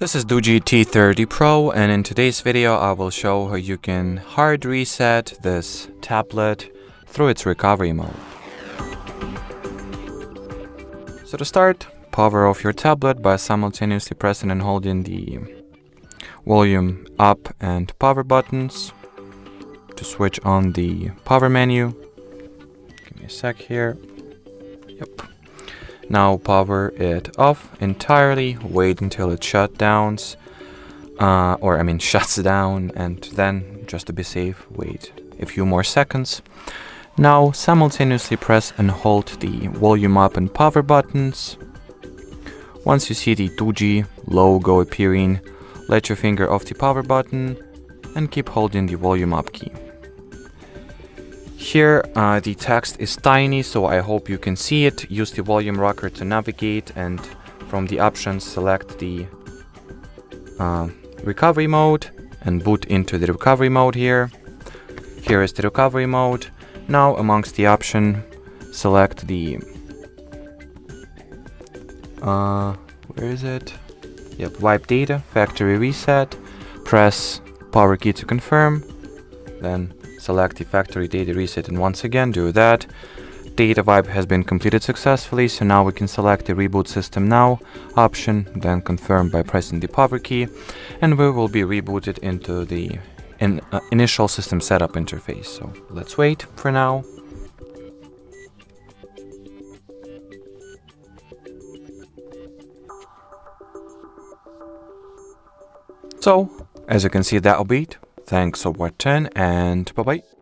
This is Doogee T30 Pro, and in today's video I will show how you can hard reset this tablet through its recovery mode. So to start, power off your tablet by simultaneously pressing and holding the volume up and power buttons. To switch on the power menu, give me a sec here. Yep. Now power it off entirely, wait until it shuts down, and then, just to be safe, wait a few more seconds. Now simultaneously press and hold the volume up and power buttons. Once you see the Doogee logo appearing, let your finger off the power button and keep holding the volume up key. Here the text is tiny, so I hope you can see it. Use the volume rocker to navigate, and from the options select the recovery mode and boot into the recovery mode here. Here is the recovery mode. Now amongst the option, select the, where is it? Yep, wipe data, factory reset, press power key to confirm, then select the factory data reset and once again do that. Data wipe has been completed successfully, so now we can select the reboot system now option, then confirm by pressing the power key, and we will be rebooted into the initial system setup interface. So let's wait for now. So as you can see, that'll be it. Thanks for watching, and bye-bye.